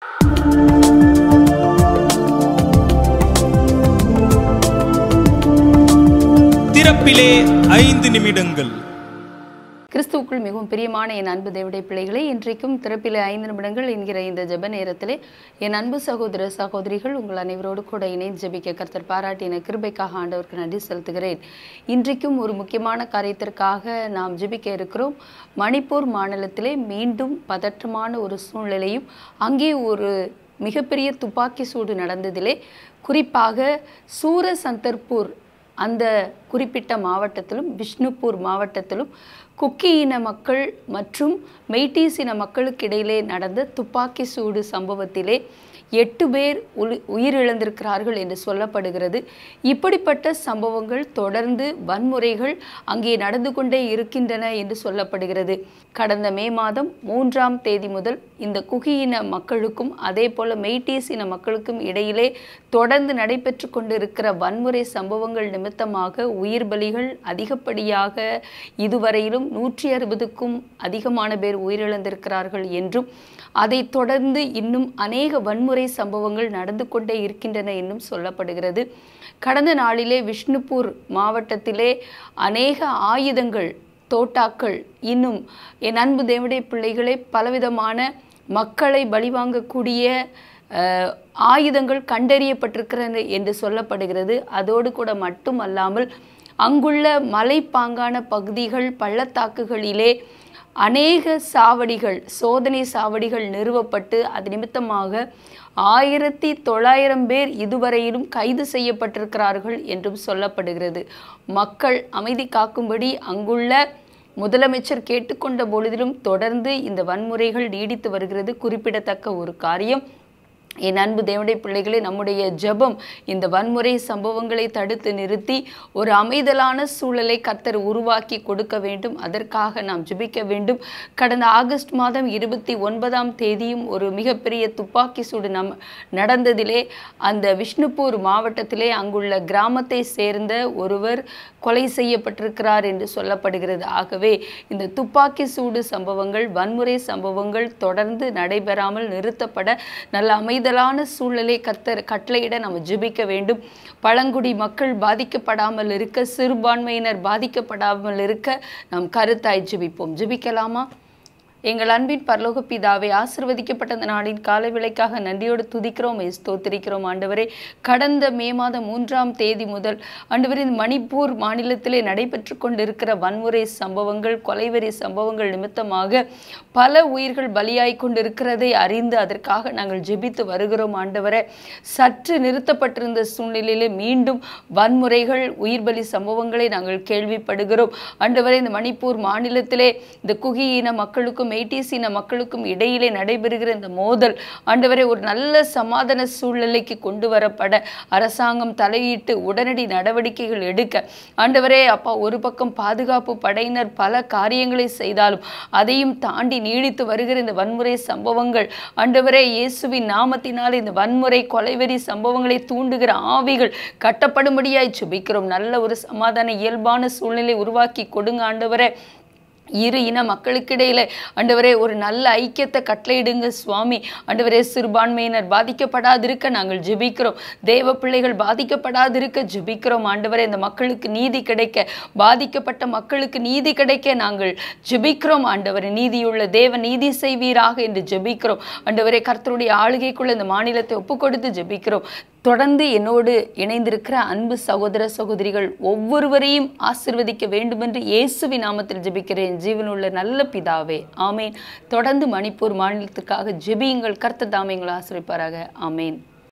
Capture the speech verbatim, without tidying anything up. கிறிஸ்துவுக்குள் மிகவும் பிரியமான என் அன்பு தேவனுடைய பிள்ளைகளே, இன்றைக்கும் திறப்பிலே ஐந்து நிமிடங்கள் என்கிற இந்த ஜெப நேரத்திலே என் அன்பு சகோதர சகோதரிகள் உங்கள் அனைவரோடு கூட இணைந்து ஜெபிக்க கர்த்தர் பாராட்டின கிருபைக்காக ஆண்டவருக்கு நன்றி செலுத்துகிறேன். இன்றைக்கும் ஒரு முக்கியமான காரியத்திற்காக நாம் ஜெபிக்க இருக்கிறோம். மணிப்பூர் மாநிலத்திலே மீண்டும் பதற்றமான ஒரு சூழ்நிலையும் அங்கே ஒரு மிகப்பெரிய துப்பாக்கி சூடு நடந்ததிலே, குறிப்பாக சூர சந்தர்பூர் அந்த குறிப்பிட்ட மாவட்டத்திலும் விஷ்ணுப்பூர் மாவட்டத்திலும் குக்கி இன மக்கள் மற்றும் மெய்டீஸ் இன மக்களுக்கு இடையிலே நடந்த துப்பாக்கி சூடு சம்பவத்திலே எட்டு பேர் உயிரிழந்திருக்கிறார்கள் என்று சொல்லப்படுகிறது. இப்படிப்பட்ட சம்பவங்கள் தொடர்ந்து வன்முறைகள் அங்கே நடந்து கொண்டே இருக்கின்றன என்று சொல்லப்படுகிறது. கடந்த மே மாதம் மூன்றாம் தேதி முதல் இந்த குகி இன மக்களுக்கும் அதே போல மெய்டீஸ் இன மக்களுக்கும் இடையிலே தொடர்ந்து நடைபெற்று கொண்டிருக்கிற வன்முறை சம்பவங்கள் நிமித்தமாக உயிர் பலிகள் அதிகப்படியாக இதுவரையிலும் நூற்றி அறுபதுக்கும் அதிகமான பேர் உயிரிழந்திருக்கிறார்கள் என்றும், அதை தொடர்ந்து இன்னும் அநேக வன்முறை சம்பவங்கள் நடந்து கொண்டே இருக்கின்றன என்றும் சொல்லப்படுகிறது. கடந்த நாளிலே விஷ்ணுப்பூர் மாவட்டத்திலே அநேக ஆயுதங்கள், தோட்டாக்கள், இன்னும் என் அன்பு தேவனுடைய பிள்ளைகளை பலவிதமான மக்களை பலிவாங்கக்கூடிய ஆயுதங்கள் கண்டறியப்பட்டிருக்கிறது என்று சொல்லப்படுகிறது. அதோடு கூட மட்டும் அல்லாமல் அங்குள்ள மலைப்பாங்கான பகுதிகள், பள்ளத்தாக்குகளிலே அநேக சாவடிகள், சோதனை சாவடிகள் நிறுவப்பட்டு அது நிமித்தமாக ஆயிரத்தி தொள்ளாயிரம் பேர் இதுவரையிலும் கைது செய்யப்பட்டிருக்கிறார்கள் என்றும் சொல்லப்படுகிறது. மக்கள் அமைதி காக்கும்படி அங்குள்ள முதலமைச்சர் கேட்டுக்கொண்ட பொழுதிலும் தொடர்ந்து இந்த வன்முறைகள் நீடித்து வருகிறது. குறிப்பிடத்தக்க ஒரு காரியம், என் அன்பு தேவனுடைய பிள்ளைகளே, நம்முடைய ஜெபம் இந்த வன்முறை சம்பவங்களை தடுத்து நிறுத்தி ஒரு அமைதலான சூழலை கர்த்தர் உருவாக்கி கொடுக்க வேண்டும். அதற்காக நாம் ஜெபிக்க வேண்டும். கடந்த ஆகஸ்ட் மாதம் இருபத்தி ஒன்பதாம் தேதியும் ஒரு மிகப்பெரிய துப்பாக்கி சூடு நம் நடந்ததிலே அந்த விஷ்ணுப்பூர் மாவட்டத்திலே அங்குள்ள கிராமத்தை சேர்ந்த ஒருவர் கொலை செய்யப்பட்டிருக்கிறார் என்று சொல்லப்படுகிறது. ஆகவே இந்த துப்பாக்கி சூடு சம்பவங்கள், வன்முறை சம்பவங்கள் தொடர்ந்து நடைபெறாமல் நிறுத்தப்பட நல்ல அமைதல் ான சூழலை கர்த்தர் கட்டளையிட நம்ம ஜெபிக்க வேண்டும். பழங்குடி மக்கள் பாதிக்கப்படாமல் இருக்க, சிறுபான்மையினர் பாதிக்கப்படாமல் இருக்க நாம் கருத்தாய் ஜெபிப்போம். ஜெபிக்கலாமா? எங்கள் அன்பின் பரலோக பிதாவை, ஆசிர்வதிக்கப்பட்ட அந்த நாளின் கால விலைக்காக நன்றியோடு துதிக்கிறோம், ஸ்தோத்திரிக்கிறோம் ஆண்டவரே. கடந்த மே மாதம் மூன்றாம் தேதி முதல் ஆண்டவரே இந்த மணிப்பூர் மாநிலத்திலே நடைபெற்று கொண்டிருக்கிற வன்முறை சம்பவங்கள், கொலைவெறி சம்பவங்கள் நிமித்தமாக பல உயிர்கள் பலியாய் கொண்டிருக்கிறதை அறிந்து அதற்காக நாங்கள் ஜெபித்து வருகிறோம் ஆண்டவரே. சற்று நிறுத்தப்பட்டிருந்த சூழ்நிலையிலே மீண்டும் வன்முறைகள், உயிர் பலி சம்பவங்களை நாங்கள் கேள்விப்படுகிறோம் ஆண்டவரே. இந்த மணிப்பூர் மாநிலத்திலே இந்த குகி இன மக்களுக்கும் மெய்டீஸ் இன மக்களுக்கும் இடையிலே நடைபெறுகிற இந்த மோதல் ஆண்டவரே ஒரு நல்ல சமாதான சூழ்நிலைக்கு கொண்டு வரப்பட அரசாங்கம் தலையிட்டு உடனடி நடவடிக்கைகள் எடுக்க ஆண்டவரே அப்பா, ஒரு பக்கம் பாதுகாப்பு படையினர் பல காரியங்களை செய்தாலும் அதையும் தாண்டி நீடித்து வருகிற இந்த வன்முறை சம்பவங்கள் ஆண்டவரே இயேசுவின் நாமத்தினால் இந்த வன்முறை கொலைவெறி சம்பவங்களை தூண்டுகிற ஆவிகள் கட்டப்படும்படியாய் ஜெபிக்கிறோம். நல்ல ஒரு சமாதான இயல்பான சூழ்நிலை உருவாக்கி கொடுங்க ஆண்டவரே. இரு இன மக்களுக்கிடையில ஆண்டவரே ஒரு நல்ல ஐக்கியத்தை கட்டளையிடுங்க சுவாமி. ஆண்டவரே சிறுபான்மையினர் பாதிக்கப்படாதிருக்க நாங்கள் ஜெபிக்கிறோம். தேவ பிள்ளைகள் பாதிக்கப்படாதிருக்க ஜெபிக்கிறோம் ஆண்டவரே. இந்த மக்களுக்கு நீதி கிடைக்க, பாதிக்கப்பட்ட மக்களுக்கு நீதி கிடைக்க நாங்கள் ஜெபிக்கிறோம் ஆண்டவரே. நீதியுள்ள தேவ நீதி செய்வீராக என்று ஜெபிக்கிறோம் ஆண்டவரே. கர்த்தருடைய ஆளுகைக்குள்ள இந்த மாநிலத்தை ஒப்பு கொடுத்து ஜெபிக்கிறோம். தொடர்ந்து என்னோடு இணைந்திருக்கிற அன்பு சகோதர சகோதரிகள் ஒவ்வொருவரையும் ஆசீர்வதிக்க வேண்டுமென்று இயேசுவின் நாமத்தில் ஜெபிக்கிறேன் ஜீவனுள்ள நல்ல பிதாவே, ஆமேன். தொடர்ந்து மணிப்பூர் மாநிலத்திற்காக ஜெபியுங்கள். கர்த்தர் தாமே எங்களை ஆசீர்வதிப்பாராக. ஆமேன்.